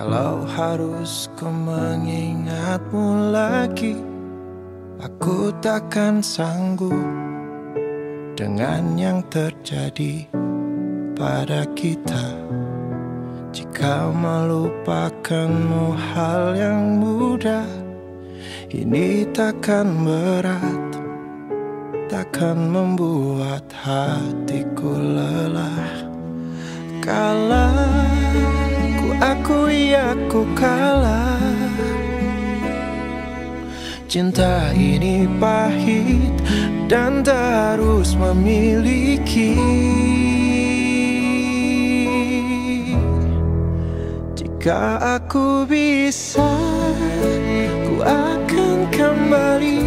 Kalau harus ku mengingatmu lagi, aku takkan sanggup dengan yang terjadi pada kita. Jika melupakanmu hal yang mudah, ini takkan berat, takkan membuat hatiku lelah. Kalah, akui aku kalah. Cinta ini pahit dan tak harus memiliki. Jika aku bisa, ku akan kembali,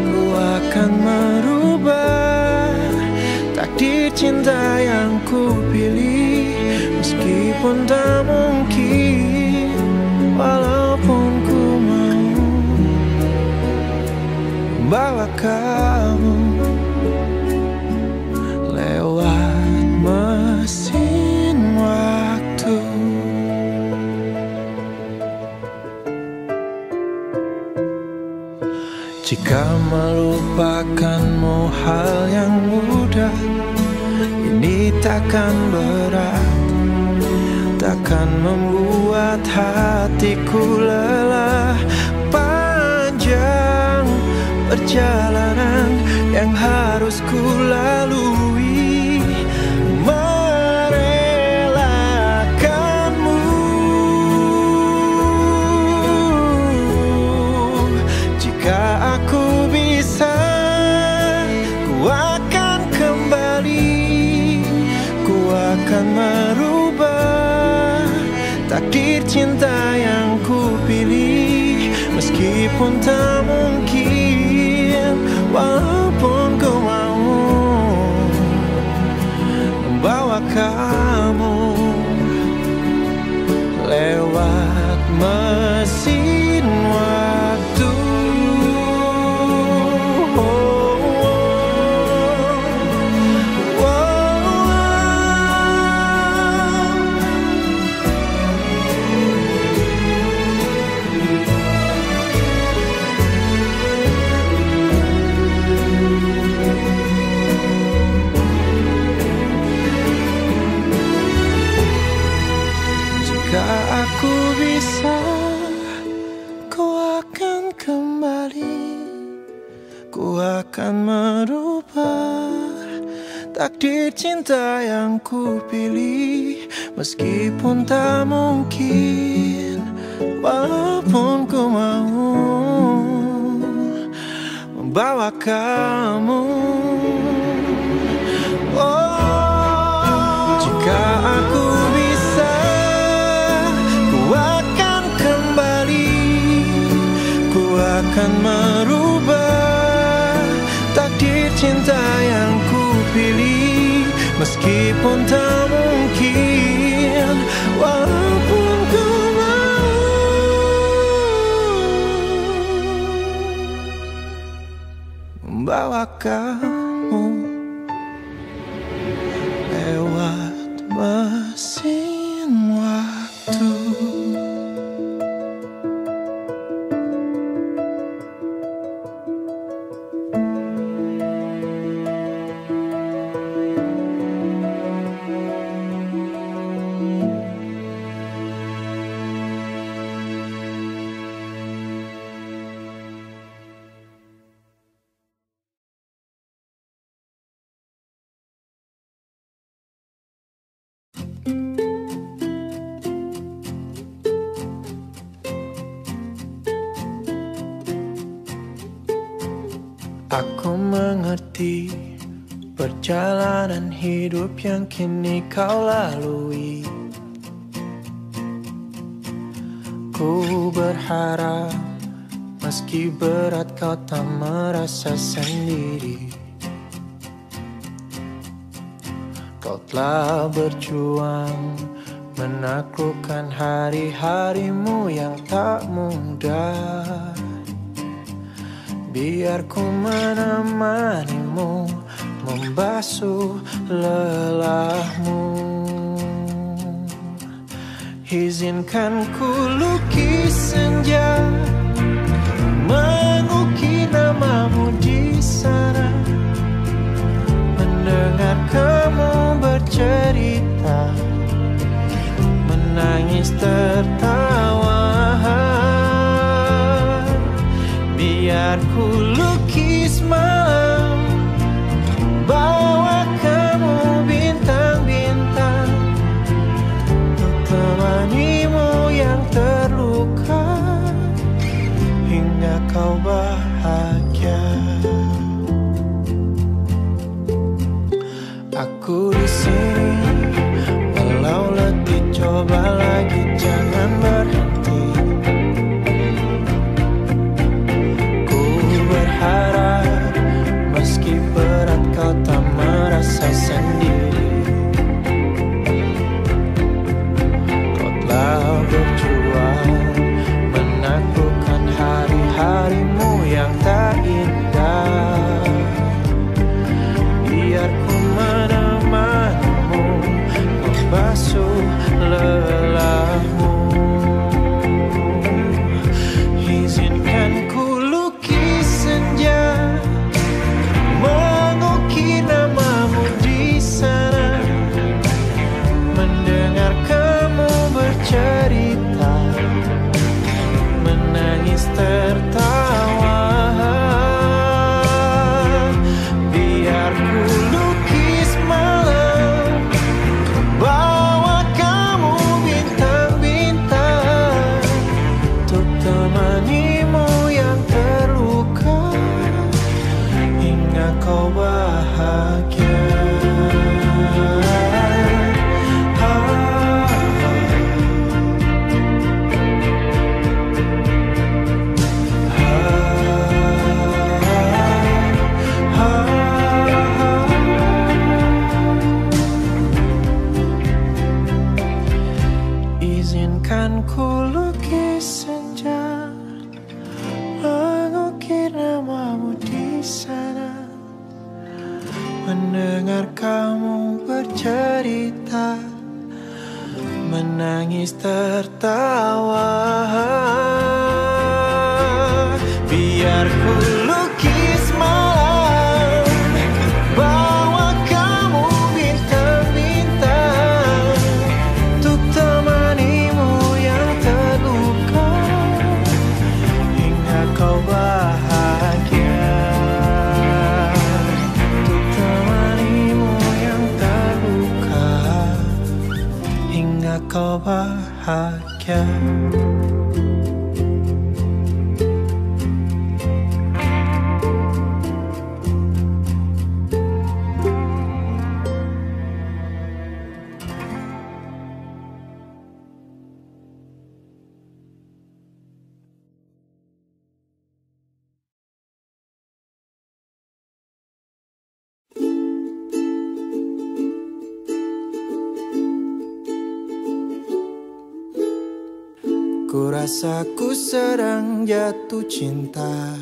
ku akan merubah takdir cinta yang ku pilih. Meskipun tak mungkin, walaupun ku mau bawa kamu lewat mesin waktu. Jika melupakanmu hal yang mudah, ini takkan berat, takkan membuat hatiku lelah. Panjang perjalanan yang harus ku lalui, merelakanmu. Jika aku bisa, ku akan kembali, ku akan merubah takdir cinta yang ku pilih. Meskipun tak mungkin, walaupun ku mau membawa kamu lewat mesin waktu. Aku bisa, ku akan kembali, ku akan merubah takdir cinta yang ku pilih. Meskipun tak mungkin, walaupun ku mau membawa kamu. Oh, jika aku akan merubah takdir cinta yang ku pilih. Meskipun tak mungkin, walaupun ku mau membawa kamu lewat mesin waktu. Aku mengerti perjalanan hidup yang kini kau lalui. Ku berharap meski berat kau tak merasa sendiri. Kau telah berjuang menaklukkan hari-harimu yang tak mudah. Biar ku menemanimu, membasuh lelahmu. Izinkan ku lukis senja, mengukir namamu di sana, mendengar kamu bercerita, menangis tertawa. Biar ku lukis malam, bawa kamu bintang-bintang, untuk temanimu yang terluka hingga kau bahagia. Aku di sini, walau letih coba lagi, jangan berhenti. Meski berat kau tak merasa sendiri, kau telah berjuang menaklukkan hari-harimu yang tak indah. Biar ku menemanimu, membasuh lelahmu. Cerita, menangis tertawa. Biar ku lukis malam, bawa kamu bintang-bintang, untuk temanimu yang terluka hingga kau bahagia. Izinkan ku lukis senja, mengukir namamu di sana, mendengar kamu bercerita, menangis tertawa. Biar ku lukis malam, bawa kamu bintang-bintang, untuk kau bahagia, untuk temanimu yang terluka hingga kau bahagia. Ku rasa ku sedang jatuh cinta,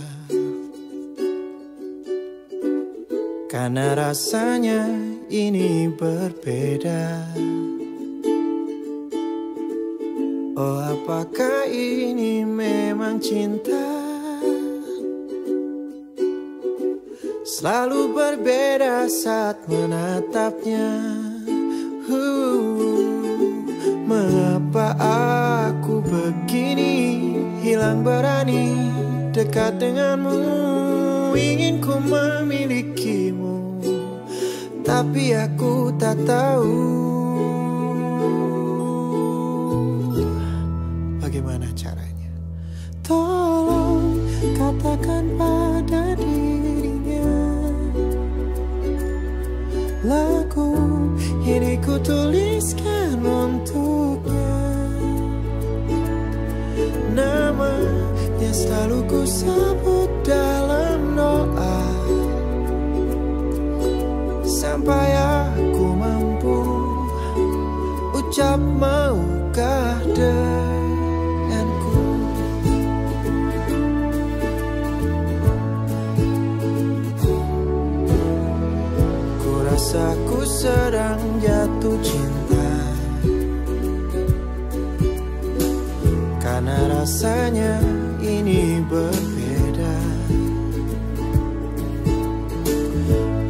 karena rasanya ini berbeda. Oh, apakah ini memang cinta? Selalu berbeda saat menatapnya. Mengapa aku begini, hilang berani dekat denganmu, ingin ku memilikimu, tapi aku tak tahu bagaimana caranya. Tolong katakan pada dirinya, lagu ini ku tuliskan untuknya, namanya selalu ku sebut dalam doa, sampai aku mampu ucap, maukah denganku. Ku rasa ku sedang jatuh cinta, Karena rasanya ini berbeda.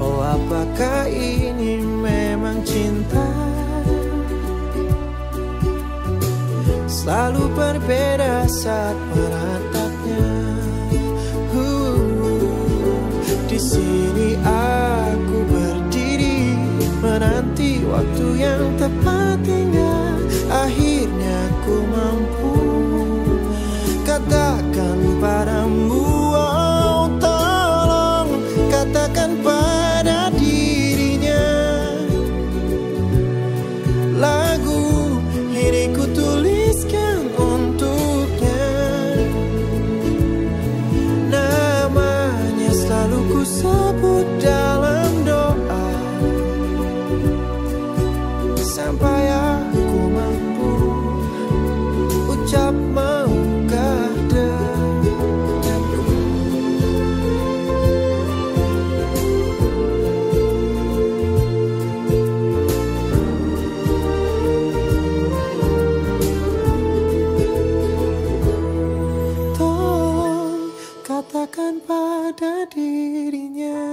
Oh, apakah ini memang cinta? Selalu berbeda saat meratapnya. Di sini aku berdiri menanti waktu yang tepat hingga akhirnya ku mampu katakan padamu, oh tolong katakan pada dirinya. Lagu ini ku tuliskan untuknya, namanya selalu ku sebut dalam doa sampai aku mampu ucap maukah denganku. Tolong katakan pada dirinya,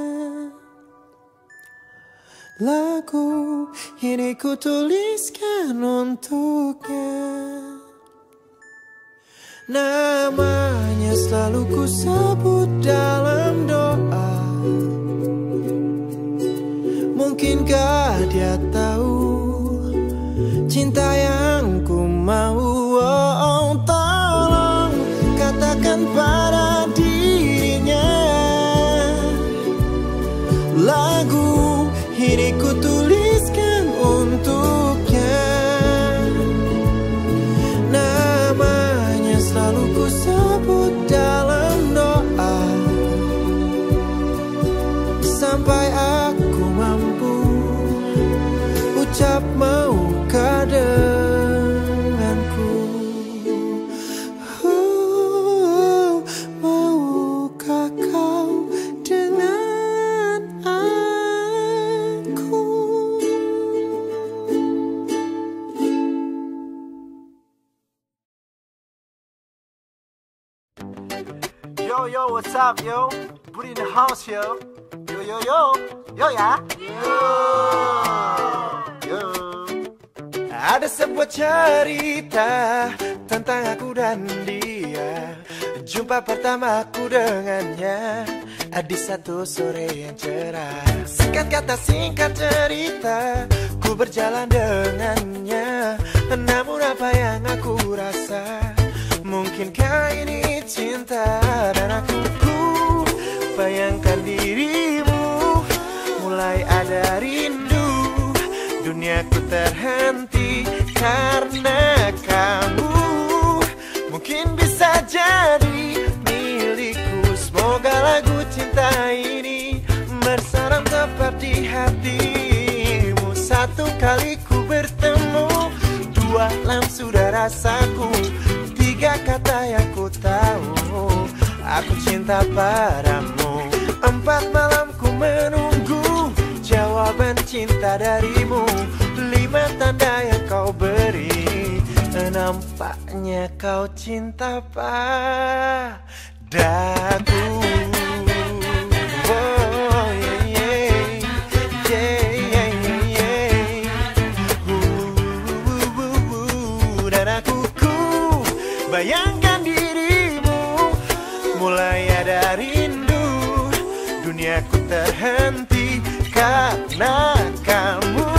lagu ini ku tuliskan untuknya, namanya selalu ku sebut dalam doa. Mungkinkah dia tahu cinta yang ku mau? Oh, tolong katakan pada dirinya, lagu ini ku tuliskan untuknya, namanya selalu ku sebut dalam doa sampai aku mampu ucap maukah denganku. Maukah kau dengan aku? Yo yo, what's up yo? Budi in the house yo. Yo yo yo. Yo ya. Yo. Ada sebuah cerita tentang aku dan dia. Jumpa pertama aku dengannya di satu sore yang cerah. Singkat kata singkat cerita, ku berjalan dengannya. Namun apa yang aku rasa, mungkinkah ini cinta? Dan aku bayangkan dirimu, mulai ada rindu. Duniaku terhenti karena kamu. Mungkin bisa jadi milikku. Semoga lagu cinta ini bersarang tepat di hatimu. Satu kali ku bertemu, dua alam sudah rasaku. Tiga kata yang ku tahu, aku cinta padamu. Empat malam ku menunggu jawaban cinta darimu. Lima tanda yang kau beri, nampaknya kau cinta padaku. Oh, yeah, yeah. Yeah, yeah, yeah. Dan aku bayangkan dirimu, mulai ada rindu. Duniaku terhenti karena kamu.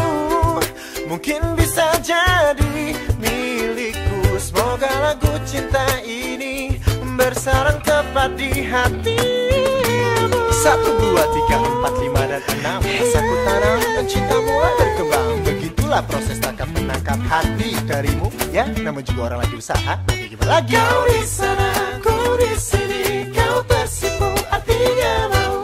Mungkin bisa jadi milikku. Semoga lagu cinta ini bersarang tepat di hatimu. 1, 2, 3, 4, 5 dan 6. Rasaku tanam dan cintamu berkembang. Begitulah proses tangkap menangkap hati darimu. Ya, namun juga orang lagi usaha. Bagaimana lagi? Kau di sana, ku di sini, kau tersipu artinya mau.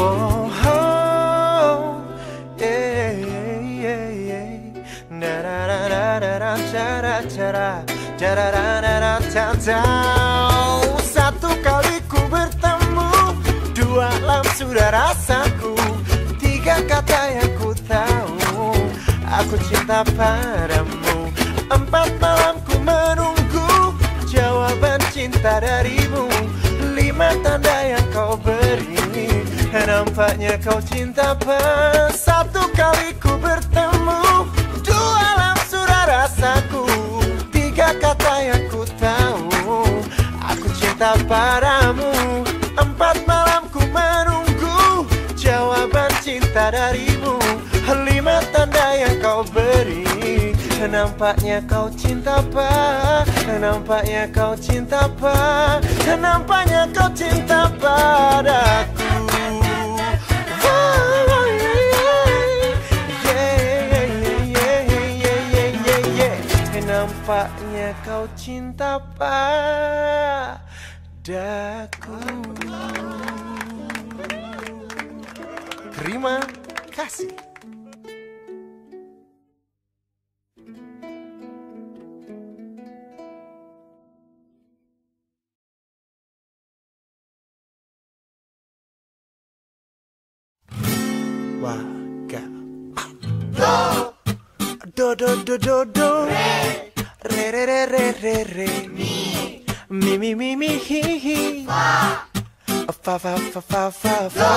Wow, oh, yeah, yeah, yeah. Da da da da da da da da da da da. Satu kali ku bertemu, dua alam sudah rasaku. Tiga kata yang ku tahu, aku cinta padamu. 4 malam ku menunggu jawaban cinta darimu. 5 tanda yang kau beri, nampaknya kau cinta pas. 1 kali ku bertemu, 2 surat rasaku. 3 kata yang ku tahu, aku cinta padamu. 4 malam ku menunggu jawaban cinta darimu. 5 tanda yang kau beri, nampaknya kau cinta apa? Nampaknya kau cinta apa? Nampaknya kau cinta padaku. Oh, yeah, yeah, yeah, yeah, yeah, yeah, yeah. Nampaknya kau cinta padaku. Terima kasih. Waga do do do do do do re re re re re re mi mi mi mi mi hi hi fa fa fa fa fa fa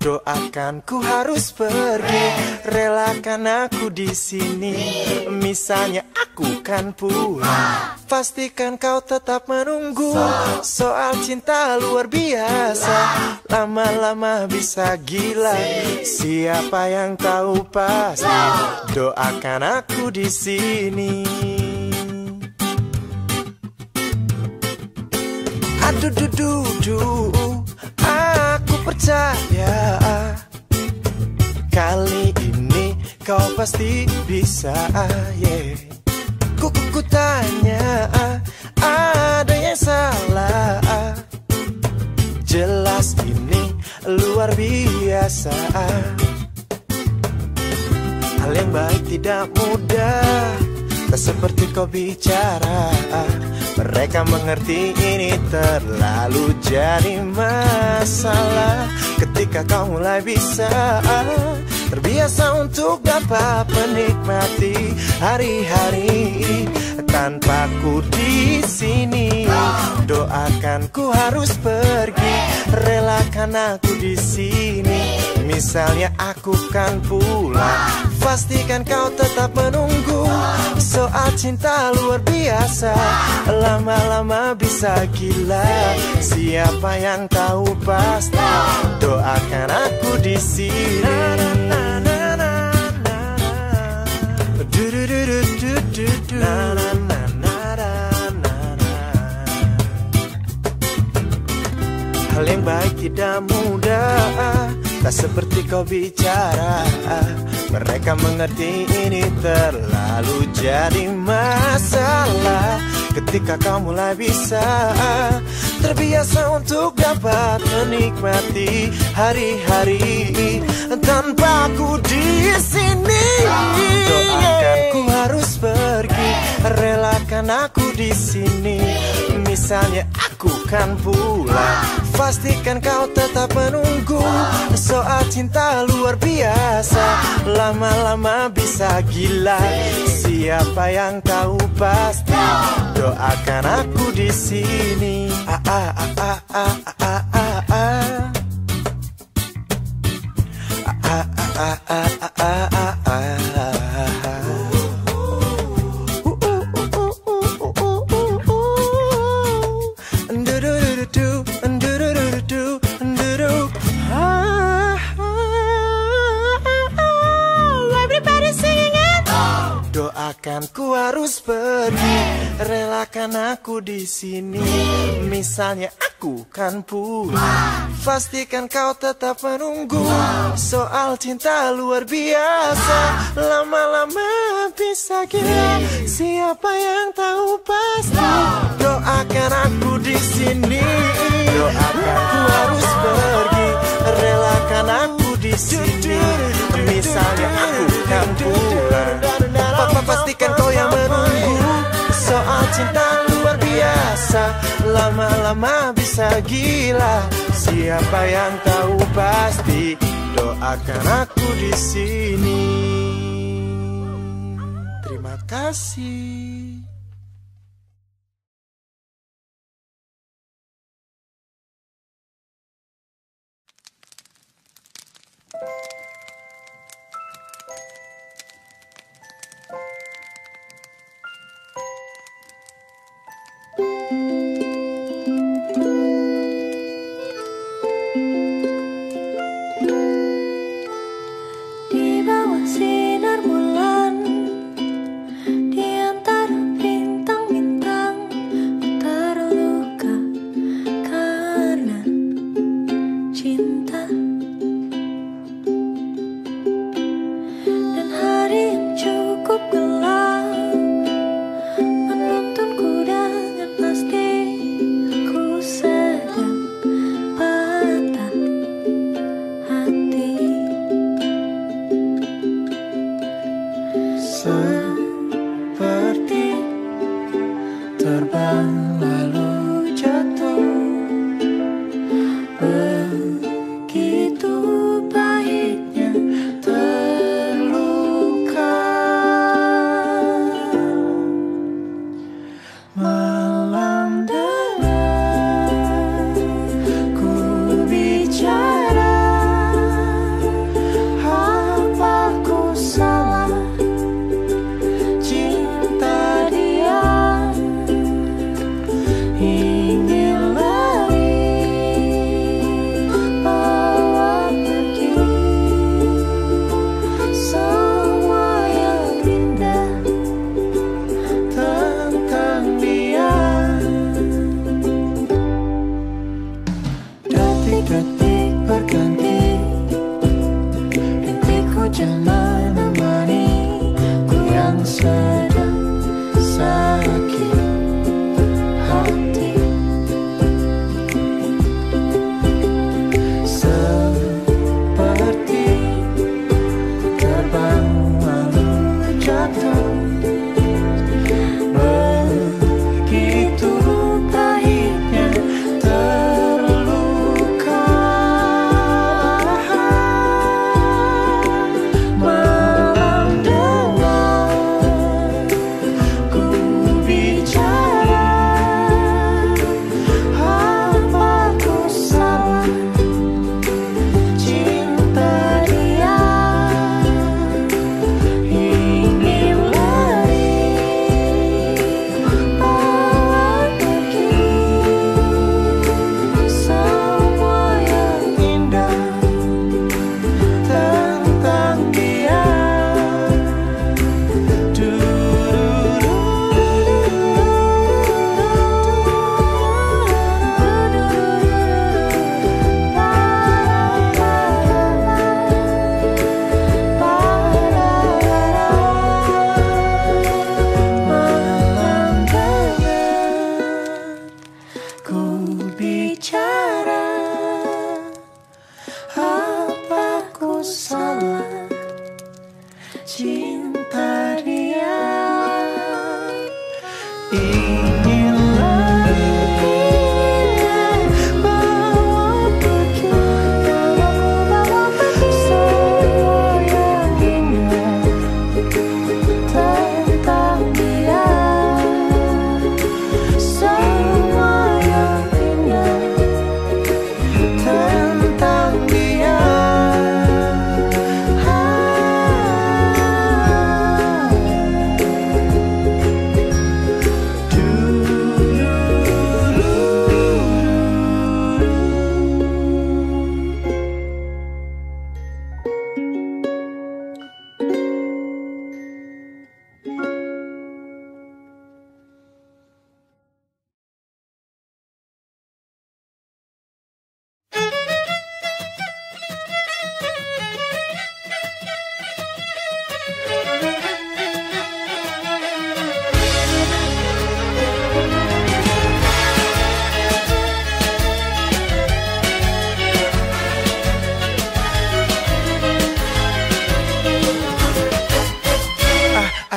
do. Doakan ku harus pergi, relakan aku di sini, misalnya aku kan pulang. Pastikan kau tetap menunggu, soal cinta luar biasa, lama-lama bisa gila. Siapa yang tahu pasti, doakan aku di sini. Aduh duh duh duh, aku percaya kali ini kau pasti bisa, yeah. Ku tanya, ada yang salah? Jelas ini luar biasa. Hal yang baik tidak mudah, tak seperti kau bicara. Mereka mengerti ini terlalu jadi masalah. Ketika kau mulai bisa terbiasa untuk dapat menikmati hari-hari tanpaku di sini. Doakan ku harus pergi, relakan aku di sini, misalnya aku kan pulang. Pastikan kau tetap menunggu, soal cinta luar biasa, lama-lama bisa gila. Siapa yang tahu pasti, doakan aku di sini. Hal yang baik tidak mudah, tak seperti kau bicara. Mereka mengerti ini terlalu jadi masalah. Ketika kau mulai bisa terbiasa untuk dapat menikmati hari-hari tanpa aku di sini. Doakan ku harus pergi, relakan aku di sini, misalnya aku kan pulang. Pastikan kau tetap menunggu, soal cinta luar biasa, lama-lama bisa gila. Siapa yang tahu pasti, doakan aku di sini. Ku harus pergi, relakan aku di sini, misalnya aku kan pulang. Pastikan kau tetap menunggu, soal cinta luar biasa, lama-lama bisa gila. Siapa yang tahu pasti, doakan aku di sini. Doakan ku harus pergi, relakan aku di sini, misalnya aku kan pulang. Pastikan kau yang menunggu, soal cinta luar biasa, lama-lama bisa gila. Siapa yang tahu pasti, doakan aku di sini. Terima kasih.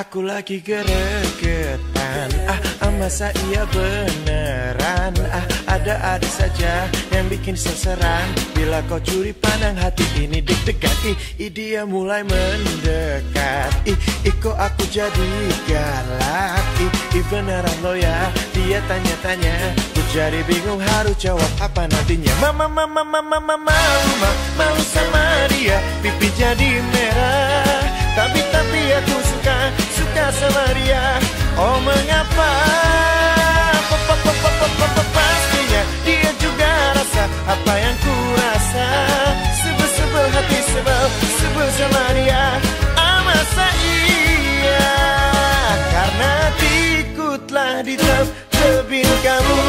Aku lagi geregetan, masa iya beneran. Ada ada saja yang bikin seseran. Bila kau curi pandang hati ini deg-degan. Dia mulai mendekat. Kok aku jadi galak. Beneran lo ya. Dia tanya-tanya, ku jadi bingung harus jawab apa nantinya. Mau sama dia. Pipi jadi merah. Tapi aku suka sama dia. Oh mengapa? Pastinya dia juga rasa apa yang ku rasa. Sebel hati sebel sama dia. Masa iya? Karena hatiku telah ditebing kamu.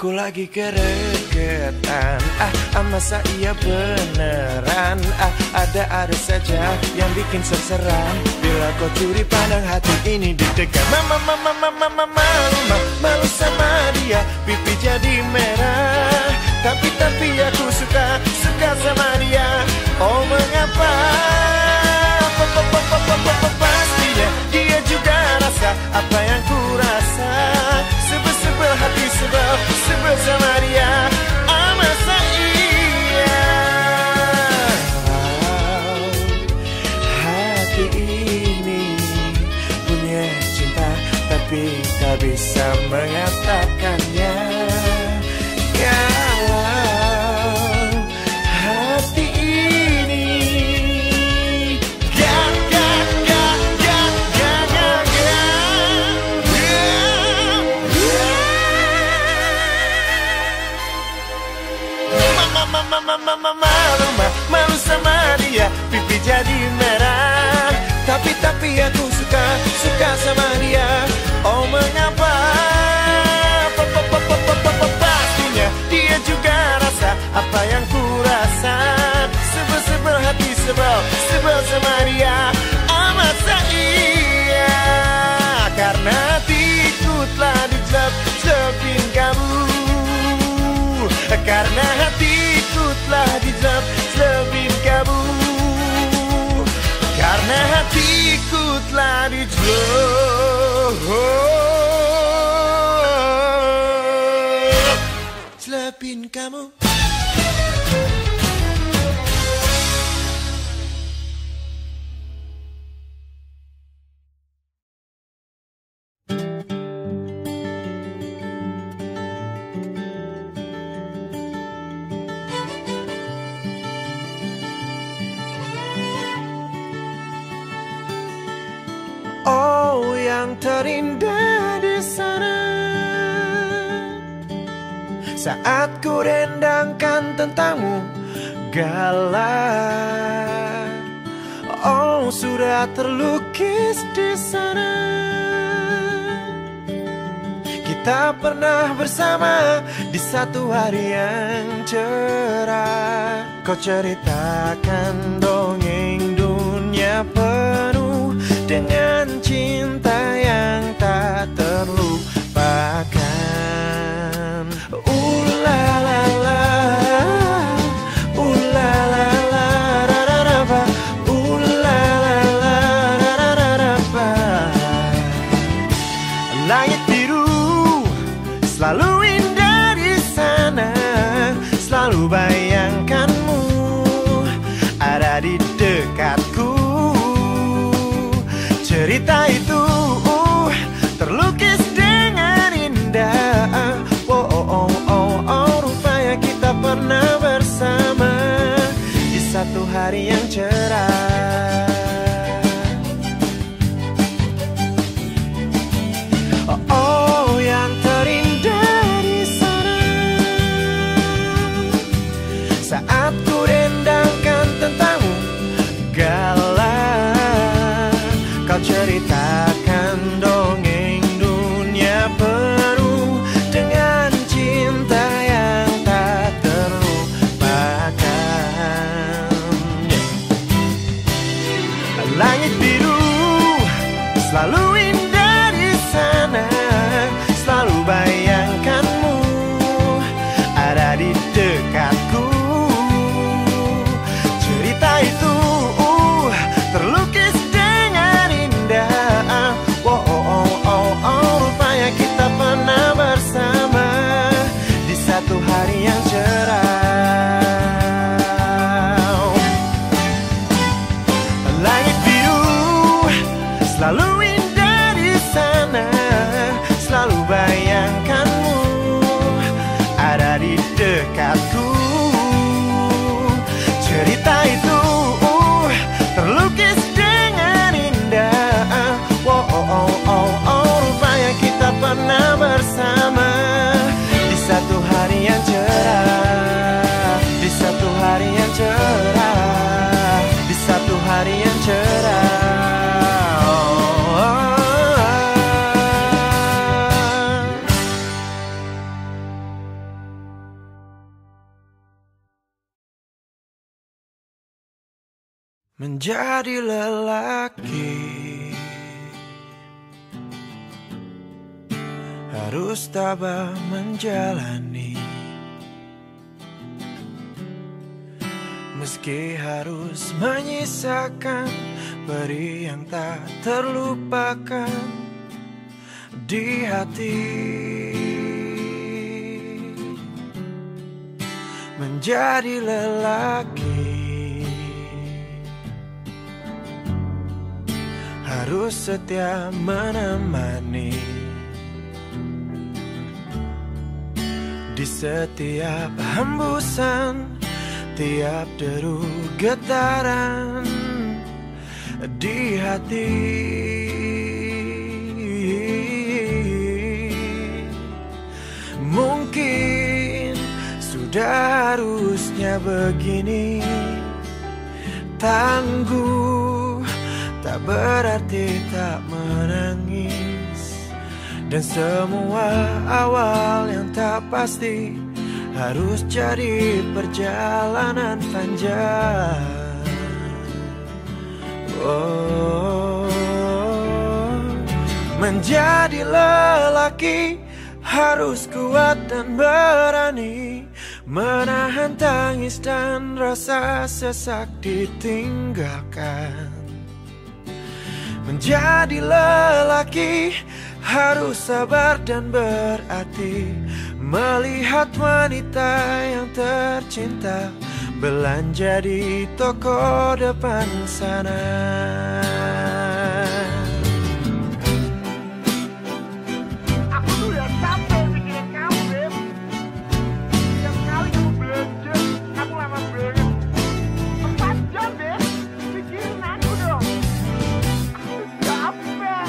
Aku lagi geregetan, masa iya beneran. Ada saja yang bikin seseram. Bila kau curi pandang hati ini deg-degan. Malu sama dia, pipi jadi merah. Tapi aku suka sama dia. Oh mengapa? Pastinya dia juga rasa apa yang ku rasa. Sebel hati sebel sama dia. Masa iya? Hati ini punya cinta, tapi tak bisa mengatakannya. Kalau hati ini malu sama dia, pipi jadi merah. Tapi aku suka sama dia. Oh mengapa? Pastinya dia juga rasa apa yang ku rasa. Sebel hati sebel sama dia. Masa iya? Karena hatiku telah dijelap-jelapin kamu. Karena hatiku telah dijelap-jelapin kamu. Karena hatiku telah dijelap-jelapin kamu. Terindah di sana saat ku rendangkan tentangmu galah. Oh sudah terlukis di sana kita pernah bersama di satu hari yang cerah. Kau ceritakan dongeng dunia penuh dengan cinta yang tak terlupakan. Langit biru selalu indah di sana, selalu bayangkanmu ada di dekatku. Cerita itu terlukis dengan indah. Rupanya kita pernah bersama di satu hari yang cerah. Yang terindah di menjadi lelaki harus tabah menjalani, meski harus menyisakan peri yang tak terlupakan di hati. Menjadi lelaki harus setia menemani di setiap hembusan, tiap deru getaran di hati. Mungkin sudah harusnya begini, tangguh tak berarti tak menangis, dan semua awal yang tak pasti harus jadi perjalanan panjang. Oh, menjadi lelaki harus kuat dan berani, menahan tangis dan rasa sesak ditinggalkan. Menjadi lelaki harus sabar dan berarti, melihat wanita yang tercinta belanja di toko depan sana. Aku sudah sampai mikirin kamu, Beb. Setiap kali kamu belanja, aku lama banget. 4 jam, Beb. Pikirin aku dong. Aku sudah capek.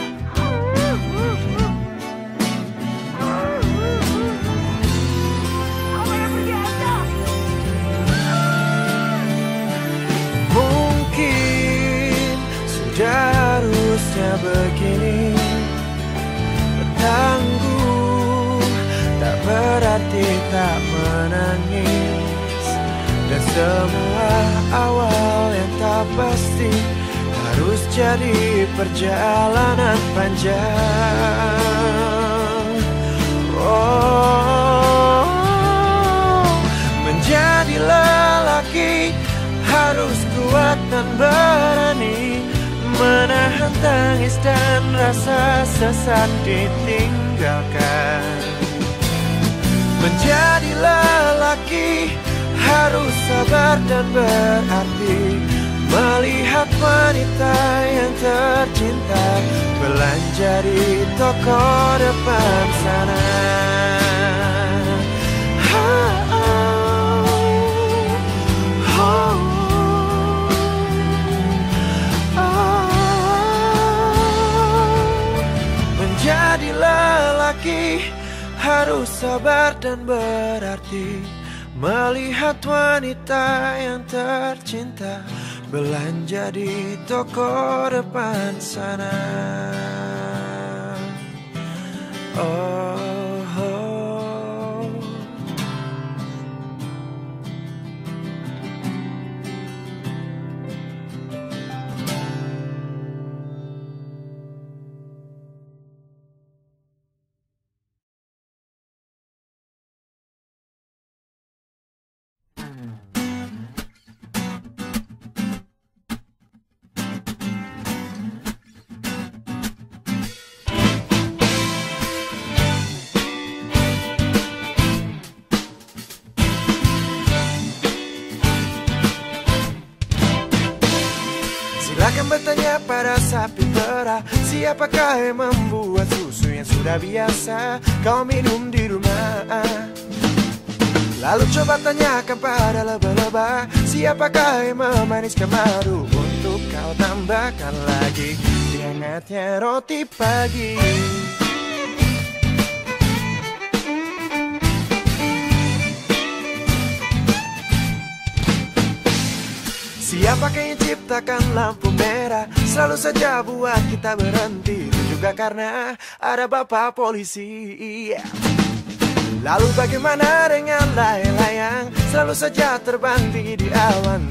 Harusnya begini, tangguh tak berarti tak menangis, dan semua awal yang tak pasti harus jadi perjalanan panjang. Oh, menjadi lelaki harus kuat dan berani, menahan tangis dan rasa sesak ditinggalkan. Menjadi lelaki harus sabar dan berarti, melihat wanita yang tercinta belanja di toko depan sana. Menjadi lelaki harus sabar dan berarti, melihat wanita yang tercinta belanja di toko depan sana. Oh, oh. Silakan bertanya pada sapi perah, siapakah yang membuat susu yang sudah biasa kau minum di rumah. Lalu coba tanyakan pada lebah-lebah, siapakah yang memaniskan madu untuk kau tambahkan lagi di hangatnya roti pagi. Siapakah yang ciptakan lampu merah, selalu saja buat kita berhenti, itu juga karena ada bapak polisi. Lalu bagaimana dengan layang-layang, selalu saja terbang tinggi di awan.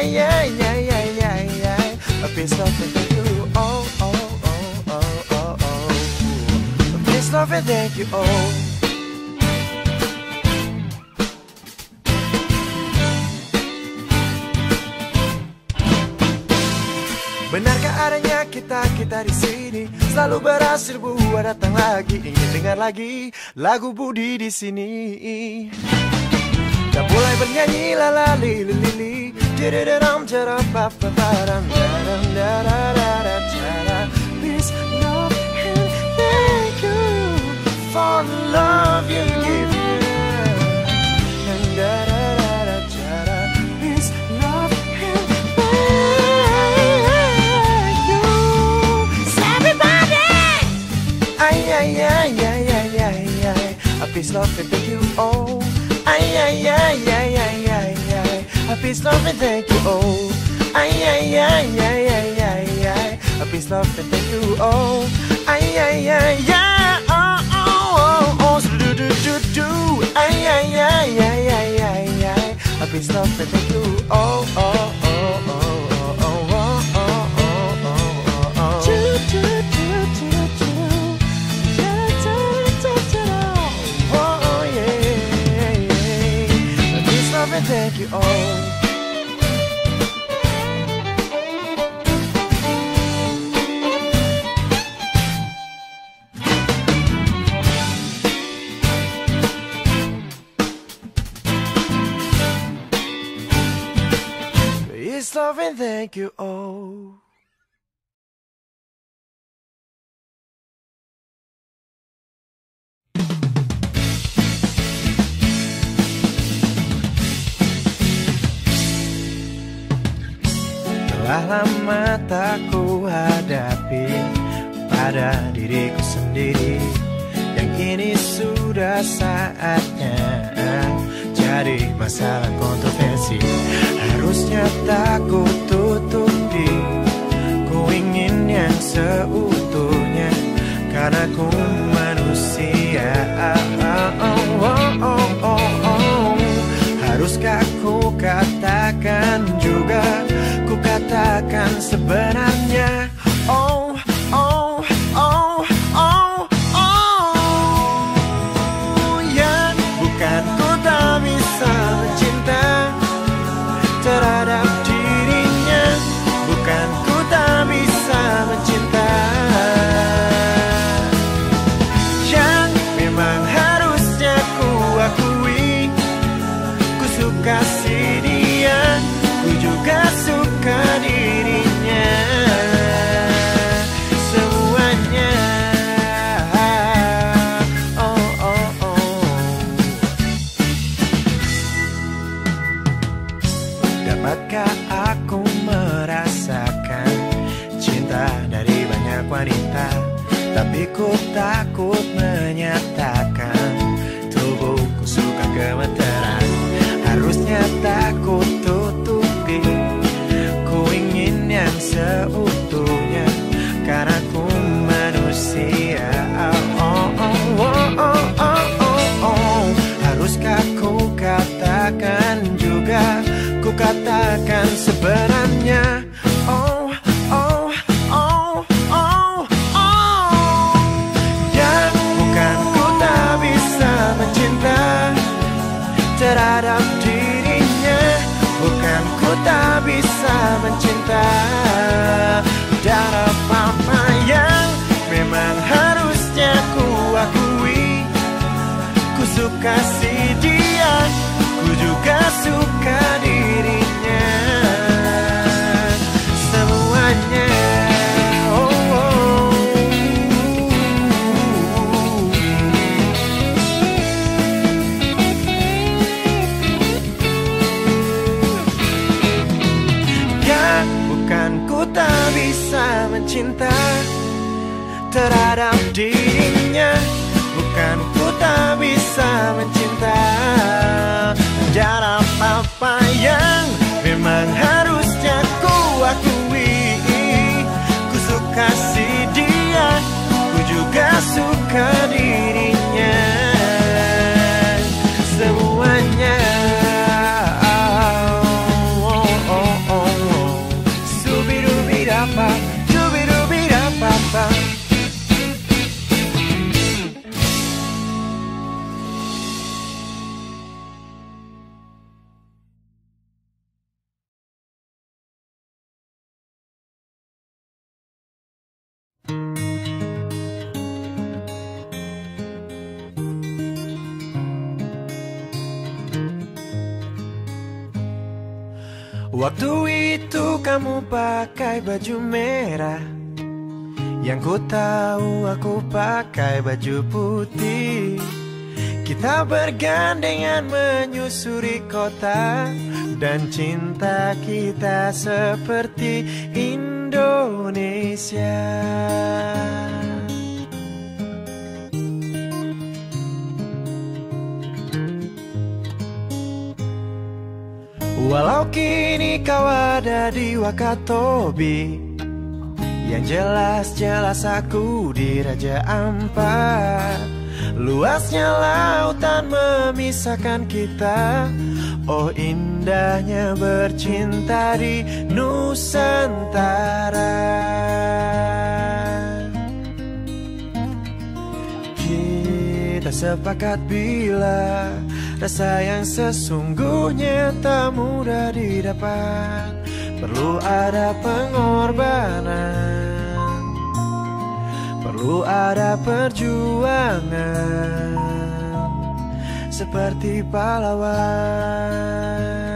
Thank you. Benarkah adanya kita di sini selalu berhasil buat datang lagi, ingin dengar lagi lagu Budi di sini. Kita mulai bernyanyi la la li li li, diram jaram pa pa daram daram daram daram. Please love and thank you for the love you give me. Peace, love, and thank you, oh. Ay, ay, ay, ay, ay, ay, ay. Peace, love, and thank you, oh. Ay, ay, ay, ay, ay, ay, ay. Peace, love, and thank you, oh. Ay, ay, ay, ay, oh, oh, oh, oh. Do, do, do, do. Ay, ay, ay, ay, ay, ay, ay. Peace, love, and thank you, oh, oh, oh, oh, oh, oh, oh, oh, oh, oh, oh. Do, do, do, do. Thank you all. Please love and thank you all. Telah lama tak ku hadapi pada diriku sendiri, yang kini sudah saatnya jadi masalah kontroversi. Harusnya tak ku tutupi, ku ingin yang seutuhnya, karena ku manusia. Oh, oh, oh, oh, oh. Haruskah ku katakan juga, katakan sebenarnya. Oh, oh, oh, oh, oh. Yang bukan ku tak bisa cinta terhadap dirinya, bukan ku tak bisa mencinta. Yang memang harusnya ku akui, ku suka si dia, ku juga suka dirinya. Semuanya. Oh, oh, oh. Dapatkah aku merasakan cinta dari banyak wanita, tapi ku takut menyatakan tubuhku suka gemeteran. Harusnya takut seutuhnya, karena ku manusia. Oh, oh, oh, oh, oh, oh, oh. Haruskah ku katakan juga, ku katakan sebenarnya. Oh, oh, oh, oh, oh. Yang bukan ku tak bisa mencinta terhadap dirinya, bukan ku tak bisa mencinta. Darah mama yang memang harusnya ku akui, ku suka si dia, ku juga suka dirinya. Semuanya. Oh, oh. Ya, bukan ku tak bisa mencinta terhadap dirinya, bukan ku tak bisa mencinta. Jarak apa yang memang harusnya ku akui, ku suka si dia, ku juga suka dirinya. Semuanya. Oh, oh, oh. Waktu itu kamu pakai baju merah, yang ku tahu aku pakai baju putih. Kita bergandengan menyusuri kota, dan cinta kita seperti Indonesia. Walau kini kau ada di Wakatobi, yang jelas-jelas aku di Raja Ampat. Luasnya lautan memisahkan kita, oh indahnya bercinta di Nusantara. Kita sepakat bila rasa yang sesungguhnya tak mudah didapat, perlu ada pengorbanan, perlu ada perjuangan, seperti pahlawan.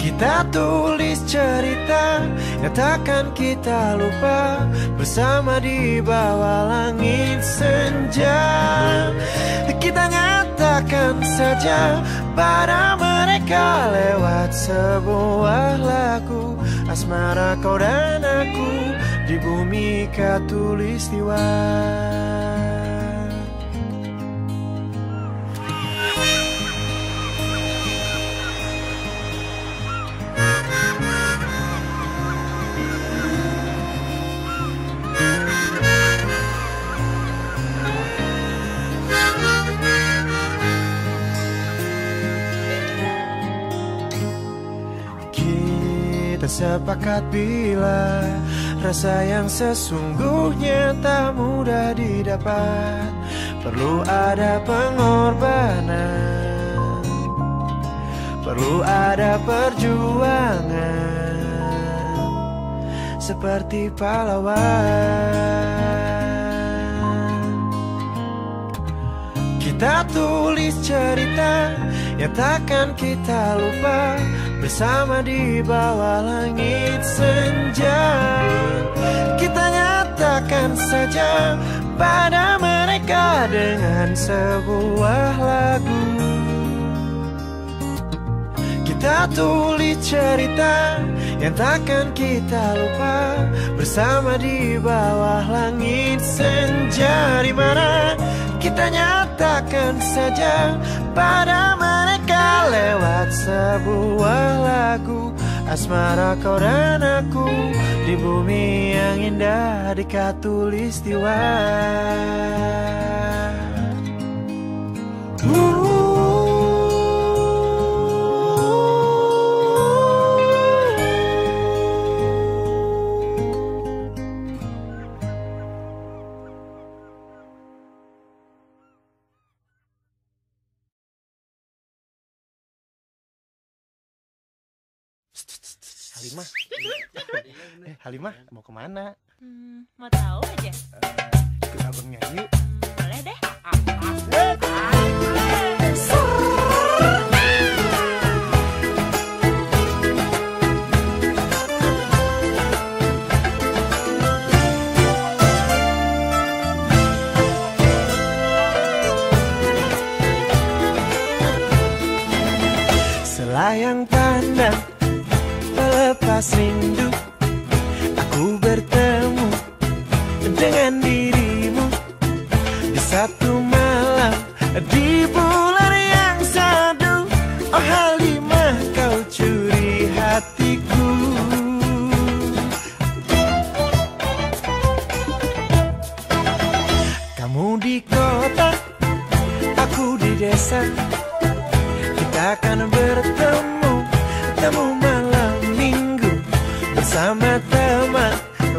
Kita tulis cerita yang takkan kita lupa, bersama di bawah langit senja. Kita nyatakan saja para mereka lewat sebuah lagu, asmara kau dan aku di bumi katulistiwa. Sepakat bila rasa yang sesungguhnya tak mudah didapat, perlu ada pengorbanan, perlu ada perjuangan, seperti pahlawan. Kita tulis cerita yang takkan kita lupa, bersama di bawah langit senja. Kita nyatakan saja pada mereka dengan sebuah lagu. Kita tulis cerita yang takkan kita lupa, bersama di bawah langit senja, di mana kita nyatakan saja pada mereka lewat sebuah lagu, asmara kau dan aku di bumi yang indah di Katulistiwa. Halimah, Halimah mau kemana? Mau tahu aja. Ikut abang nyanyi. Boleh deh. Selayang pandang lepas rindu, aku bertemu dengan dirimu di satu malam di bulan yang sadu. Oh Halimah, kau curi hatiku. Kamu di kota, aku di desa, kita akan bertemu temu malam ini. bersama teman,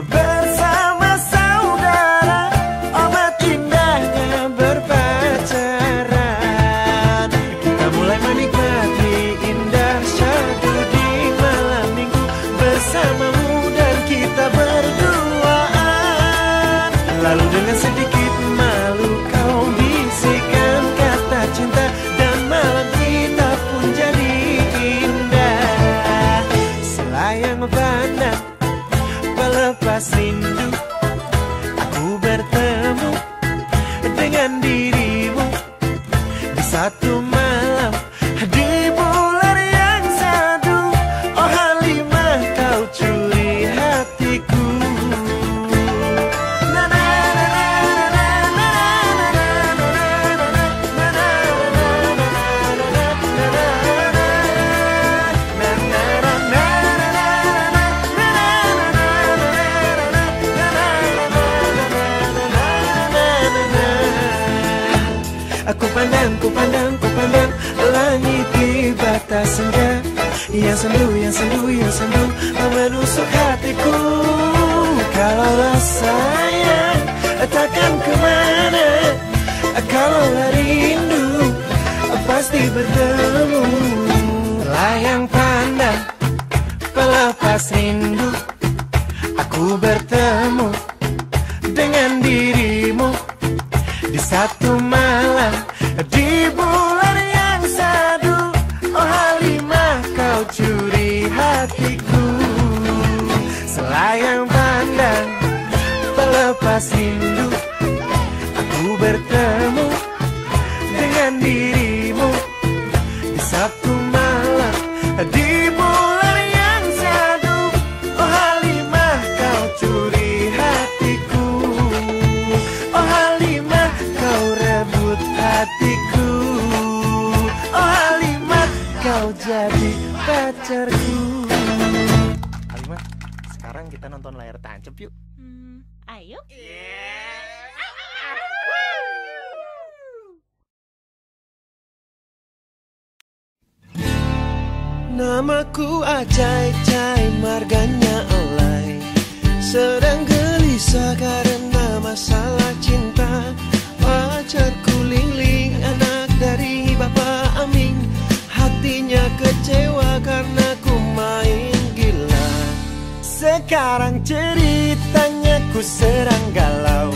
bersama saudara, obat indahnya berpacaran. Kita mulai menikmati indah syadu di malam minggu, bersamamu dan kita berduaan. Lalu dengan sedikit malu kau bisikkan kata cinta, dan malam kita pun jadi indah. Selayang pandang pelepas rindu, aku bertemu dengan dirimu di satu malam di bulan yang satu. Oh Halimah, kau curi hatiku. Ku pandang langit di batas senja, yang sendu, yang sendu, yang sendu menusuk hatiku. Kalau rasa sayang takkan kemana, kalau rindu pasti bertemu. Layang pandang pelepas rindu, aku bertemu dengan dirimu di satu malam di bulan yang sadu. Oh Halimah, kau curi hatiku. Selayang pandang pelepas rindu, aku bertemu dengan dirimu di satu malam di bulan yang sadu. Oh Halimah, kau curi hatiku. Oh Halimah, kau rebut hatiku. Oh Halimah, kau jadi pacarku. Halimah, sekarang kita nonton layar tancap yuk. Ayo. Namaku Acai, Cai, marganya Alai. Sedang gelisah karena masalah cinta. Pacarku Lingling, anak dari Bapak Aming. Hatinya kecewa karena ku main gila. Sekarang ceritanya ku serang galau.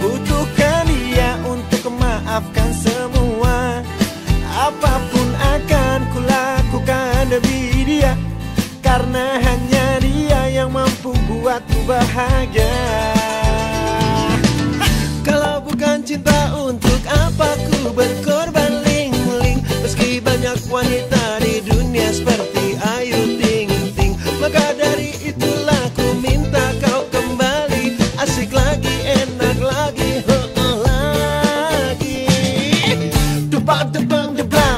Butuhkan dia untuk memaafkan semua. Apapun akan ku lakukan demi dia, karena hanya dia yang mampu buatku bahagia. Kalau bukan cinta, untuk apa ku berkorban Lingling? Meski banyak wanita di dunia seperti Ayu Ting Ting, maka dari itulah ku minta kau kembali. Asik lagi, enak lagi, ho-oh lagi. Dupak debang debang debang.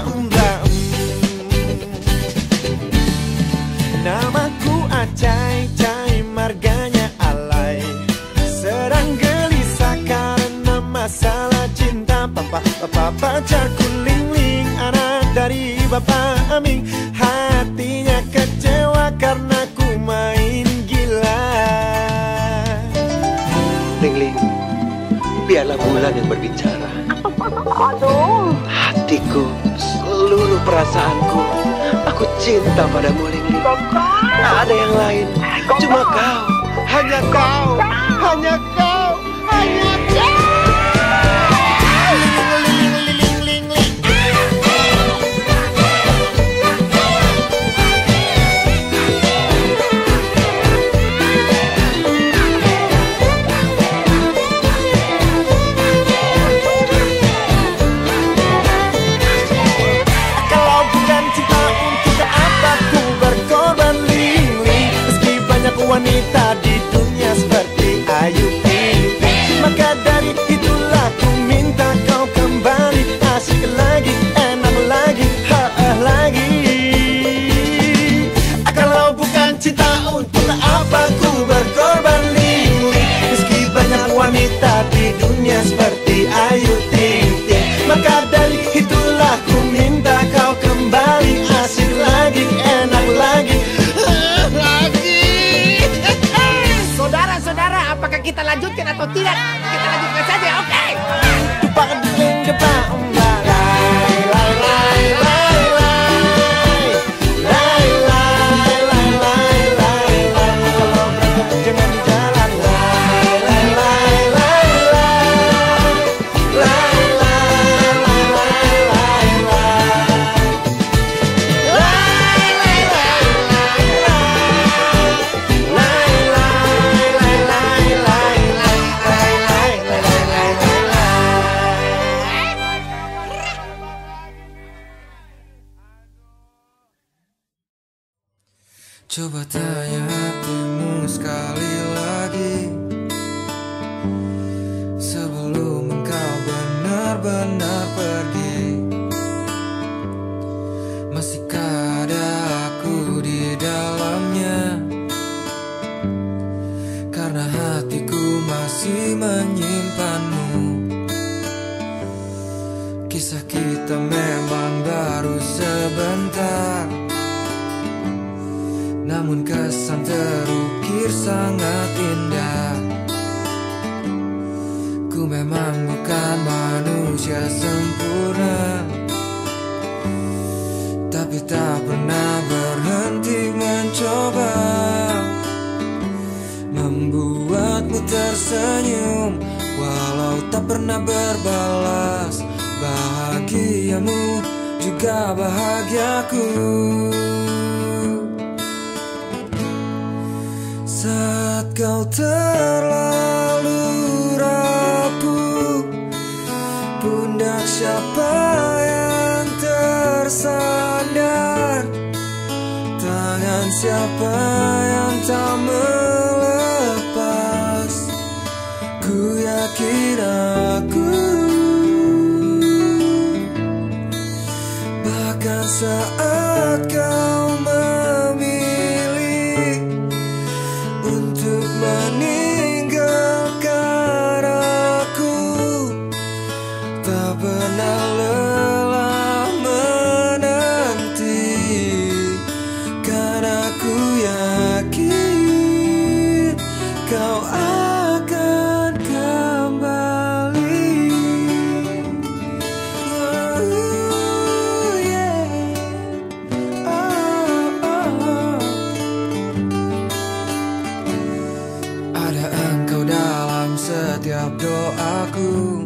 Namaku Acai, Cai, marganya Alai. Serang masalah cinta papa pacarku Lingling, anak dari Bapak Aming. Hatinya kecewa karena ku main gila. Lingling, biarlah bulan yang berbicara. Aduh. Hatiku, seluruh perasaanku, aku cinta padamu Lingling. Tak ada yang lain, cuma kau, hanya kau, hanya kau, hanya kau. Wanita di dunia seperti Ayu Ting Ting, maka dari itulah ku minta kau kembali. Asik lagi, enak lagi, ha-ah lagi. Kalau bukan cinta, untuk apa ku berkorban Lingling? Meski banyak wanita di dunia seperti Ayu Ting Ting, maka dari itulah ku minta kau kembali. Asik lagi, enak lagi, ha-ah lagi. atau tidak, kita lanjutkan saja, oke? Coba tanya hatimu sekali lagi sebelum engkau benar-benar pergi. Masihkah ada aku di dalamnya? Karena hatiku masih menyimpanmu. Kisah kita memang baru sebentar, namun kesan terukir sangat indah. Ku memang bukan manusia sempurna, tapi tak pernah berhenti mencoba membuatmu tersenyum, walau tak pernah berbalas. Bahagiamu juga bahagiaku. Saat kau terlalu rapuh, pundak siapa yang tersandar, tangan siapa yang tak melepas. Ku yakin aku, bahkan saat kau doaku,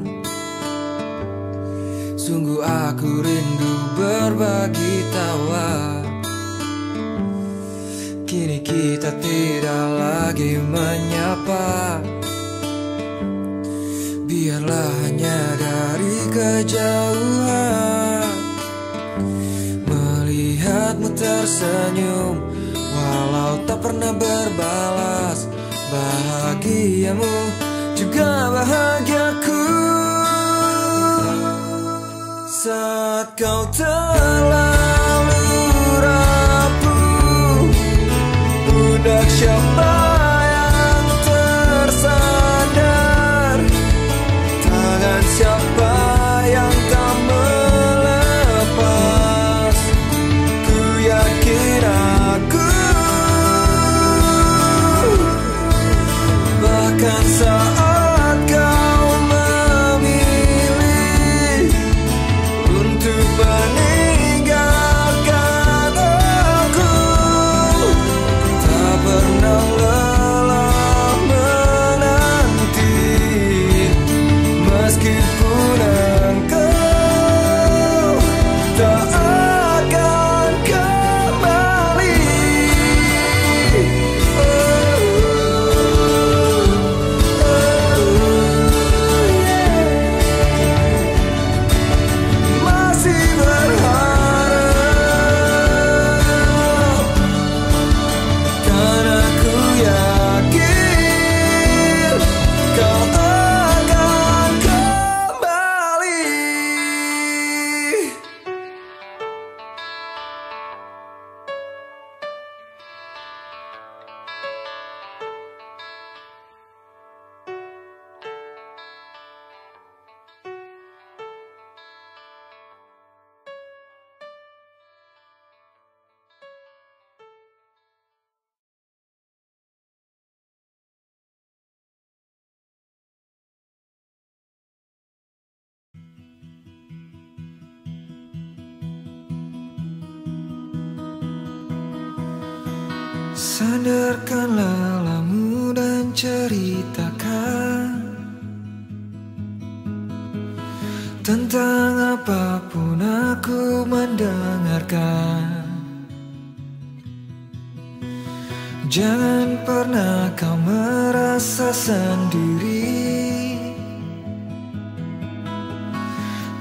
sungguh aku rindu berbagi tawa. Kini kita tidak lagi menyapa, biarlah hanya dari kejauhan melihatmu tersenyum, walau tak pernah berbalas. Bahagiamu juga bahagiaku. Saat kau terlalu rapuh, pundak siapa yang tersadar, tangan siapa yang tak melepas. Ku yakin aku, bahkan saat meninggal Sandarkan lelamu dan ceritakan tentang apapun, aku mendengarkan. Jangan pernah kau merasa sendiri.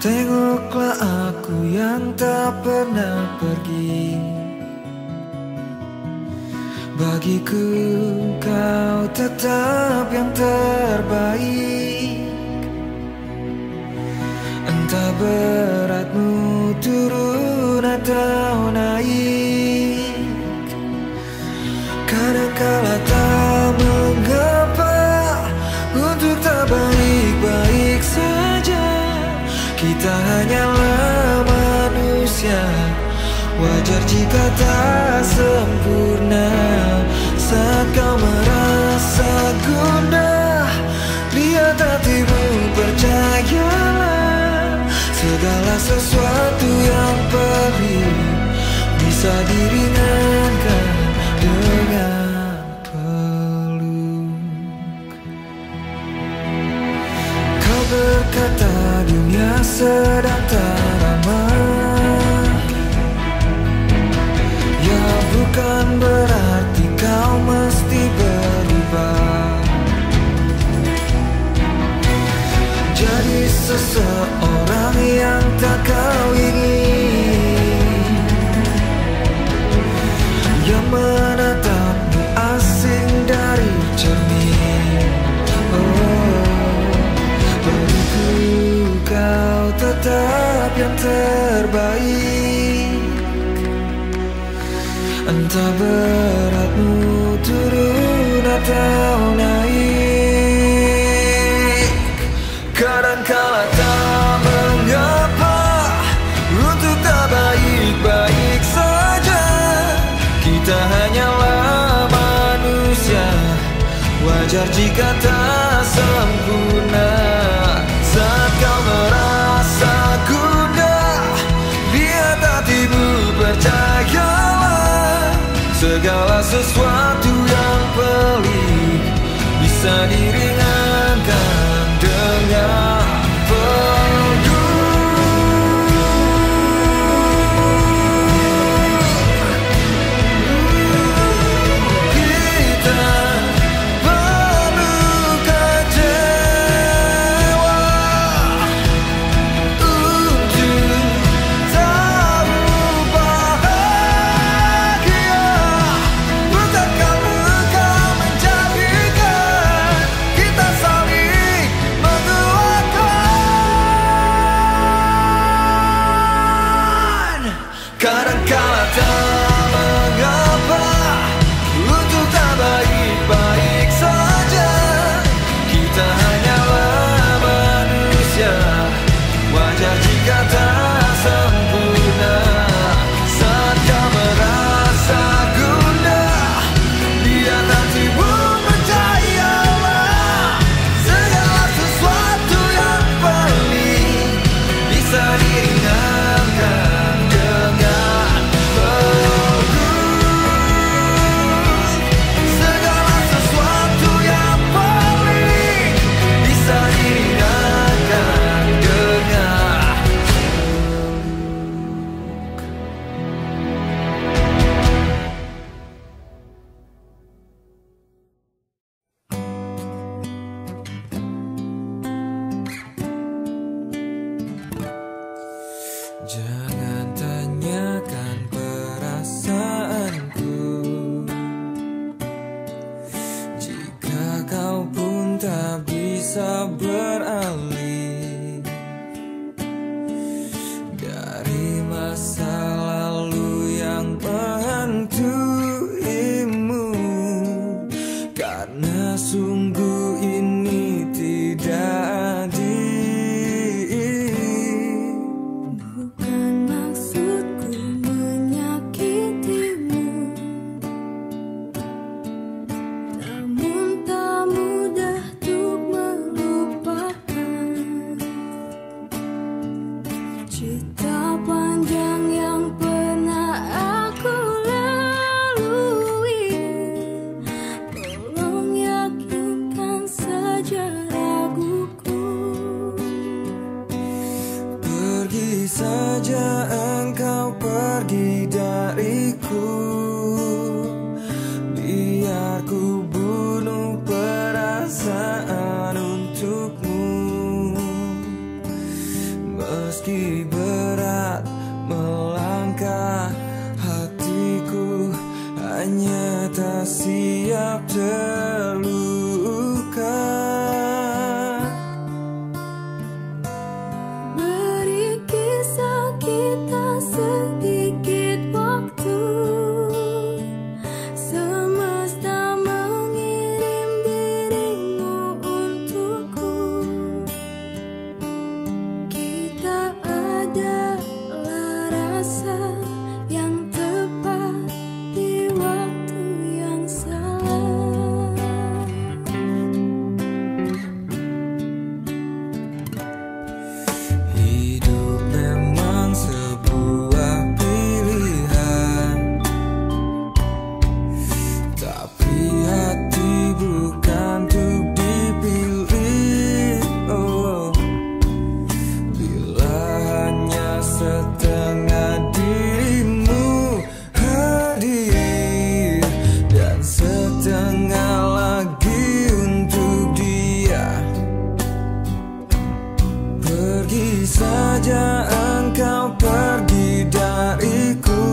Tengoklah aku yang tak pernah pergi. Bagiku kau tetap yang terbaik. Entah beratmu turun atau naik, kadangkala tak mengapa untuk tak baik-baik saja. Kita hanyalah manusia, wajar jika tak sempurna. Saat kau merasa gundah, lihat hatimu, percayalah. Segala sesuatu yang perih bisa diringankan dengan peluk. Kau berkata dunia sedang tak ramah. Ya bukan berarti kau mesti berubah jadi seseorang yang tak kau ingin, yang menatapmu asing dari cermin. Beriku kau tetap yang terbaik. Entah beratmu turun atau naik, kadangkala tak mengapa untuk tak baik-baik saja. Kita hanyalah manusia, wajar jika tak sempurna. Saat kau merasa gundah, lihat hatimu, percayalah. Segala sesuatu yang pelik bisa diringankan dengan hanya tak siap terluka. Beri kisah kita sedikit waktu, semesta mengirim dirimu untukku. Kita adalah rasa yang saja engkau pergi dariku,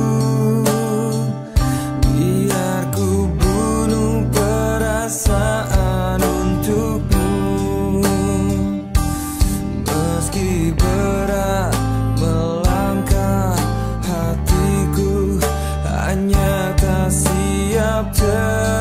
biar ku bunuh perasaan untukmu. Meski berat melangkah, hatiku hanya tak siap terluka.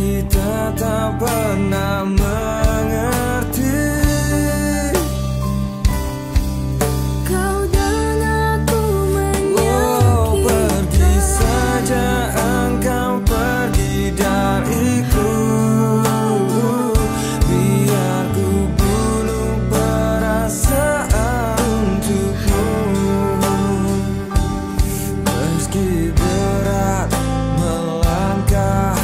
Kita tak pernah mengerti, kau dan aku menyakiti. Pergi saja, engkau pergi dariku, biar ku bunuh perasaan untukmu. Meski berat melangkah,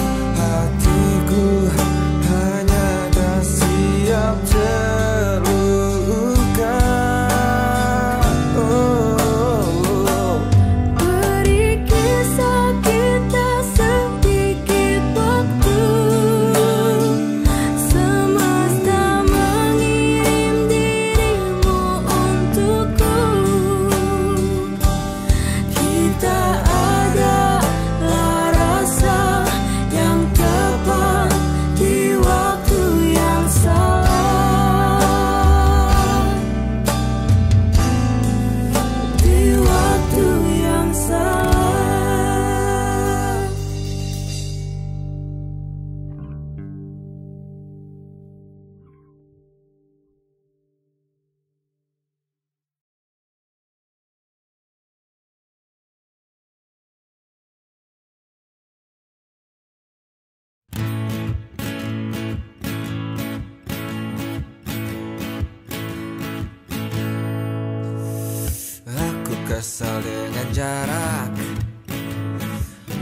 kesal dengan jarak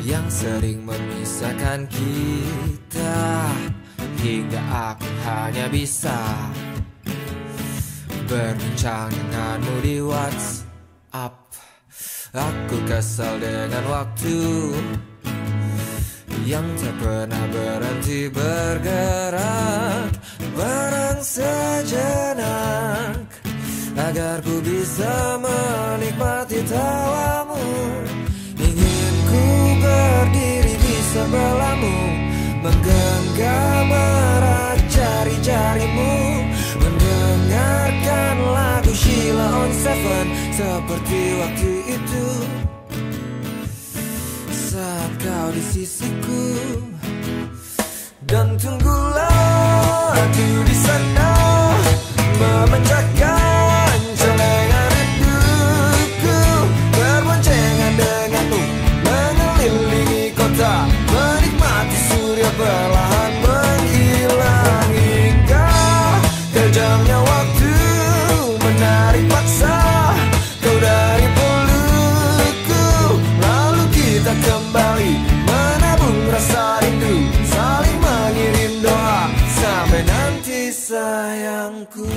yang sering memisahkan kita, hingga aku hanya bisa berbincang denganmu di WhatsApp. Aku kesal dengan waktu yang tak pernah berhenti bergerak. Barang sejenak agar ku bisa menikmati tawamu, ingin ku berdiri di sebelahmu, menggenggam erat jari-jarimu, mendengarkan lagu Sheila on Seven seperti waktu itu saat kau di sisiku. dan tunggulah aku di sana memecahkan celengan rinduku, berboncengan denganmu mengelilingi kota, menikmati surya perlahan menghilang hingga kejamnya waktu menarik paksa kau dari pelukku, lalu kita kembali menabung rasa rindu, saling mengirim doa sampai nanti sayangku.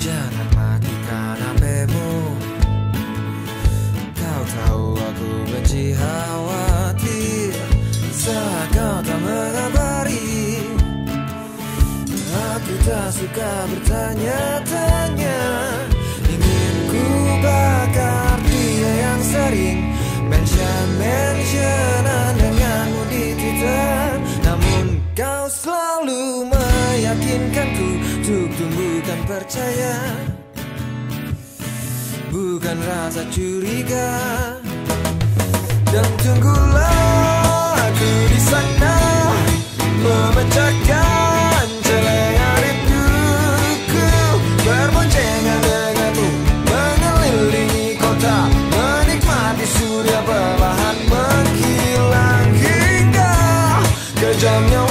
Jangan matikan HP-mu, kau tahu aku benci khawatir saat kau tak mengabari. Aku tak suka bertanya-tanya, ingin ku bakar dia yang sering mention-mentionan denganmu di Twitter. Namun kau selalu meyakinkanku untuk tumbuhkan percaya, bukan rasa curiga. Dan tunggulah aku di sana memecahkan celengan rinduku, berboncengan denganmu mengelilingi kota, menikmati surya perlahan menghilang hingga kejamnya